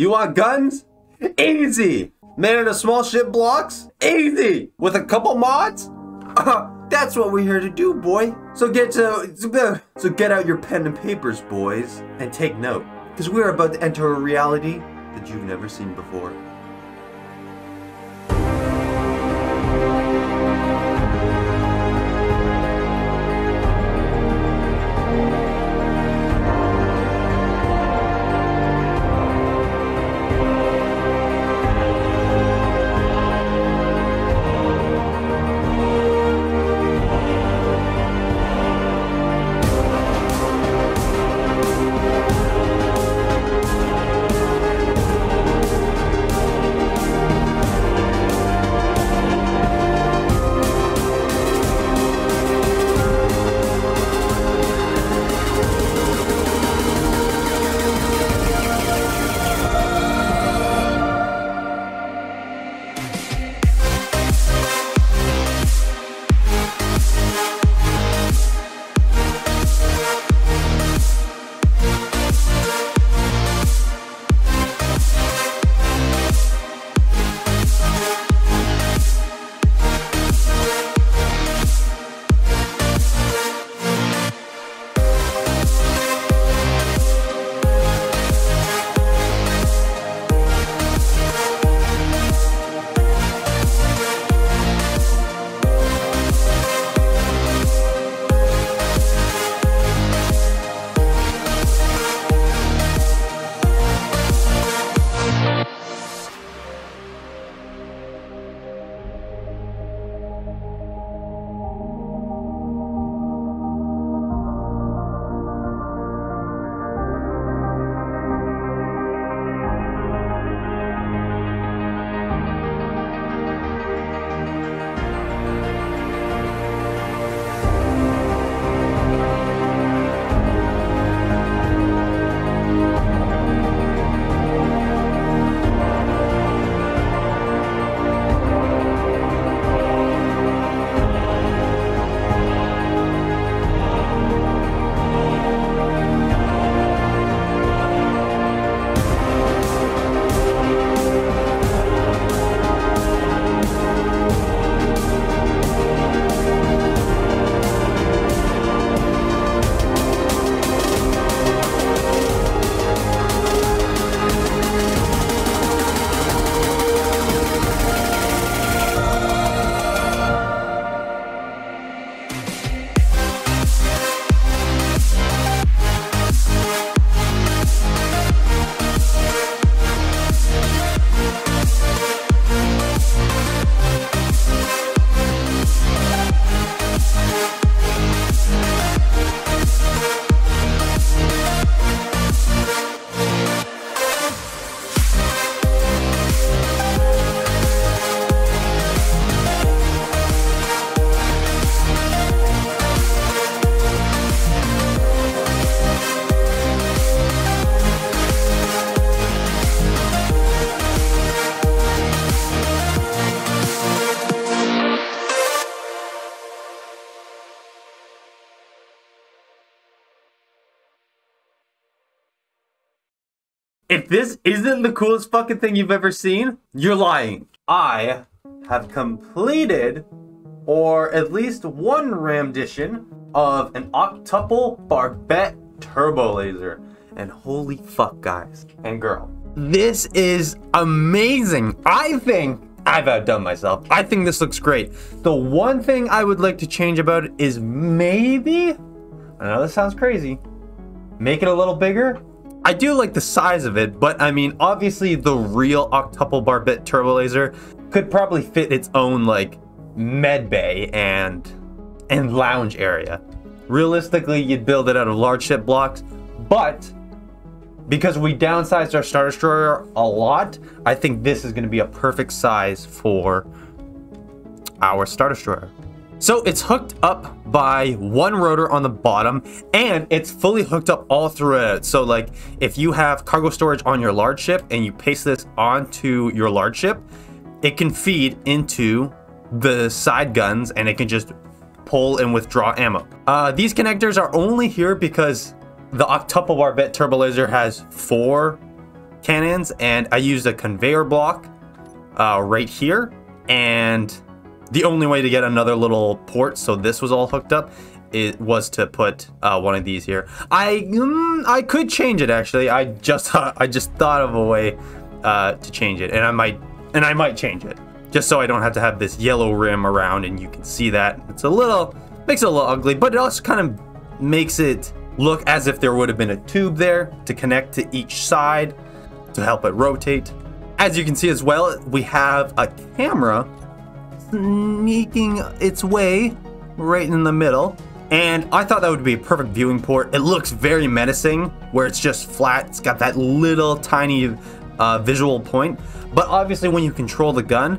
You want guns? Easy. Made out of small ship blocks? Easy. With a couple mods? That's what we're here to do, boy. So get out your pen and papers, boys, and take note, because we're about to enter a reality that you've never seen before. If this isn't the coolest fucking thing you've ever seen, you're lying. I have completed, or at least one rendition, of an octuple barbette turbo laser. And holy fuck, guys and girl, this is amazing. I think I've outdone myself. I think this looks great. The one thing I would like to change about it is maybe, I know this sounds crazy, make it a little bigger. I do like the size of it, but I mean, obviously the real octuple barbette turbo laser could probably fit its own like med bay and lounge area. Realistically, you'd build it out of large ship blocks, but because we downsized our Star Destroyer a lot, I think this is going to be a perfect size for our Star Destroyer. So it's hooked up by one rotor on the bottom, and it's fully hooked up all throughout. So like if you have cargo storage on your large ship and you paste this onto your large ship, it can feed into the side guns and it can just pull and withdraw ammo. These connectors are only here because the octuple barbette turbo laser has four cannons, and I used a conveyor block right here. And the only way to get another little port, so this was all hooked up, it was to put one of these here. I could change it actually. I just thought of a way to change it, and I might change it just so I don't have to have this yellow rim around, and you can see that it's a little, makes it a little ugly, but it also kind of makes it look as if there would have been a tube there to connect to each side to help it rotate. As you can see as well, we have a camera sneaking its way right in the middle. And I thought that would be a perfect viewing port. It looks very menacing, where it's just flat. It's got that little tiny visual point. But obviously when you control the gun,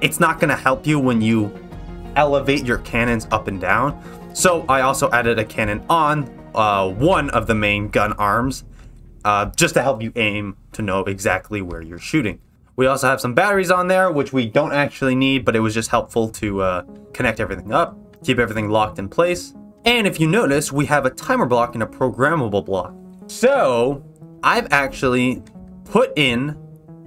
it's not going to help you when you elevate your cannons up and down. So I also added a cannon on one of the main gun arms, just to help you aim to know exactly where you're shooting. We also have some batteries on there, which we don't actually need, but it was just helpful to connect everything up. Keep everything locked in place. And if you notice, we have a timer block and a programmable block. So I've actually put in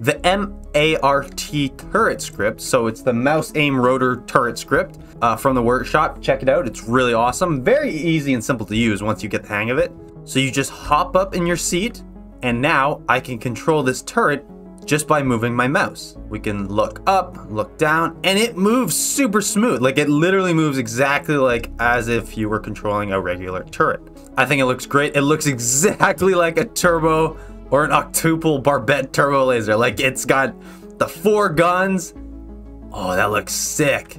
the M-A-R-T turret script. So it's the mouse aim rotor turret script from the workshop. Check it out. It's really awesome. Very easy and simple to use once you get the hang of it. So you just hop up in your seat, and now I can control this turret just by moving my mouse. We can look up, look down, and it moves super smooth. Like, it literally moves exactly like as if you were controlling a regular turret. I think it looks great. It looks exactly like a turbo or an octuple barbette turbo laser. Like, it's got the four guns. Oh, that looks sick.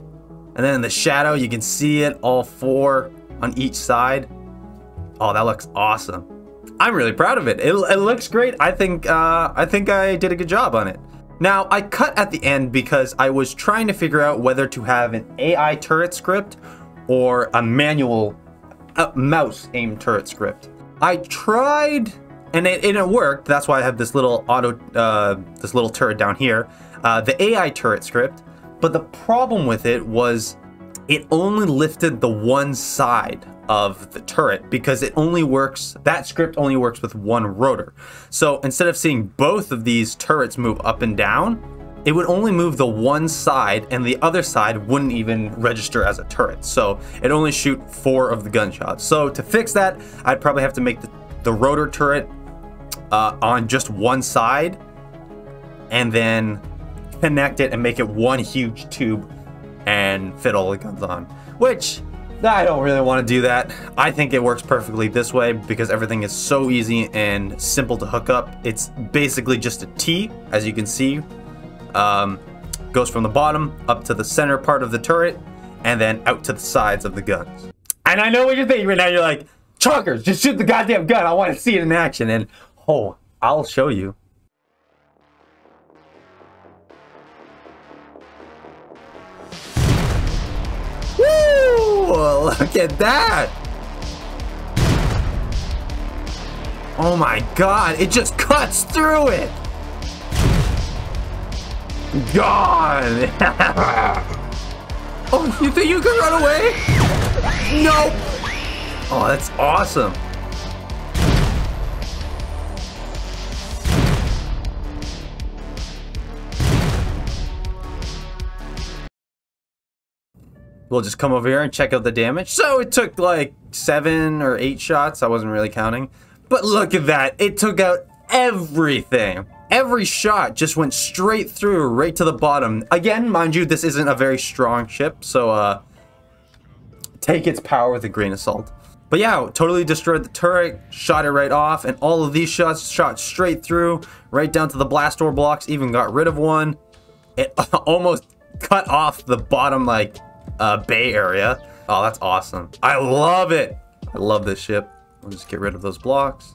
And then in the shadow, you can see it, all four on each side. Oh, that looks awesome. I'm really proud of it. It looks great. I think I did a good job on it. Now, I cut at the end because I was trying to figure out whether to have an AI turret script or a manual mouse aim turret script. I tried, and it worked. That's why I have this little auto, this little turret down here, the AI turret script. But the problem with it was it only lifted the one side of the turret, because it only works, that script only works with one rotor. So instead of seeing both of these turrets move up and down, it would only move the one side, and the other side wouldn't even register as a turret. So it only shoot four of the gunshots. So to fix that, I'd probably have to make the rotor turret on just one side, and then connect it and make it one huge tube and fit all the guns on, which I don't really want to do that. I think it works perfectly this way because everything is so easy and simple to hook up. It's basically just a T, as you can see. Goes from the bottom up to the center part of the turret and then out to the sides of the guns. And I know what you're thinking right now. You're like, Chonkers, just shoot the goddamn gun. I want to see it in action. And oh, I'll show you. Look at that! Oh my god, it just cuts through it! Gone! Oh, you think you can run away? Nope! Oh, that's awesome! We'll just come over here and check out the damage. So it took like 7 or 8 shots. I wasn't really counting. But look at that. It took out everything. Every shot just went straight through, right to the bottom. Again, mind you, this isn't a very strong ship. So take its power with a grain of salt. But yeah, totally destroyed the turret, shot it right off. And all of these shots shot straight through, right down to the blast door blocks. Even got rid of one. It almost cut off the bottom, like, Bay Area. Oh, that's awesome. I love it. I love this ship. We'll just get rid of those blocks.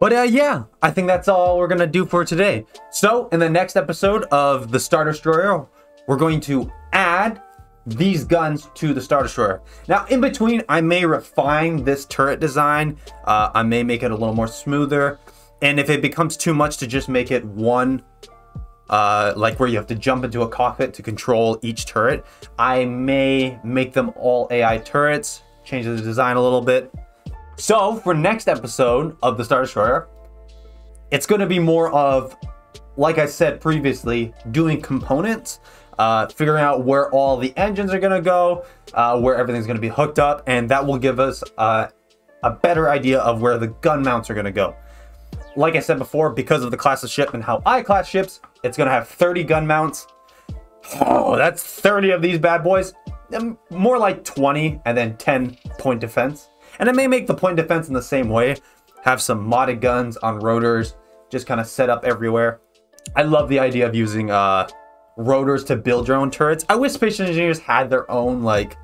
But yeah, I think that's all we're gonna do for today. So in the next episode of the Star Destroyer, we're going to add these guns to the Star Destroyer. Now in between, I may refine this turret design. I may make it a little more smoother. And if it becomes too much to just make it one, like where you have to jump into a cockpit to control each turret, I may make them all AI turrets, change the design a little bit. So for next episode of the Star Destroyer, It's going to be more of, like I said previously, doing components, figuring out where all the engines are going to go, where everything's going to be hooked up, and that will give us a better idea of where the gun mounts are going to go. Like I said before, because of the class of ship and how I class ships, it's going to have 30 gun mounts. Oh, that's 30 of these bad boys. More like 20, and then 10 point defense. And I may make the point defense in the same way. Have some modded guns on rotors, just kind of set up everywhere. I love the idea of using rotors to build your own turrets. I wish Space Engineers had their own like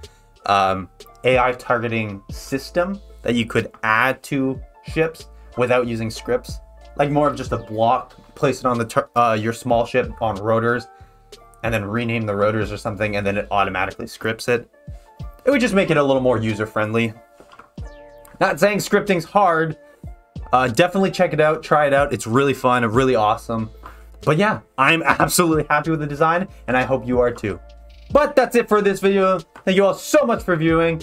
AI targeting system that you could add to ships without using scripts. Like more of just a block, place it on the your small ship on rotors, and then rename the rotors or something, and then it automatically scripts it. It would just make it a little more user-friendly. Not saying scripting's hard. Definitely check it out, try it out. It's really fun and really awesome. But yeah, I'm absolutely happy with the design, and I hope you are too. But that's it for this video. Thank you all so much for viewing.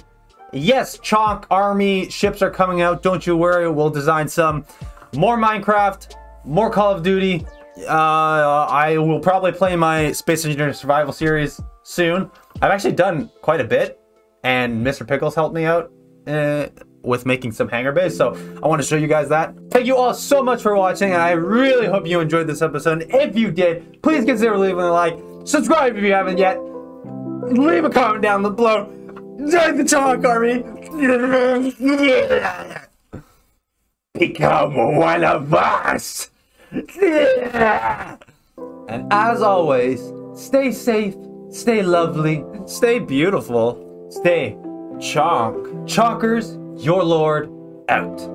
Yes, Chonk Army ships are coming out. Don't you worry, we'll design some. More Minecraft, more Call of Duty. I will probably play my Space Engineering Survival series soon. I've actually done quite a bit, and Mr. Pickles helped me out with making some hangar bays, so I want to show you guys that. Thank you all so much for watching, and I really hope you enjoyed this episode. If you did, please consider leaving a like, subscribe if you haven't yet, leave a comment down below. Join the Chonk Army. Become one of us. Yeah. And as always, stay safe, stay lovely, stay beautiful, stay Chonk. Chonkers, your lord, out.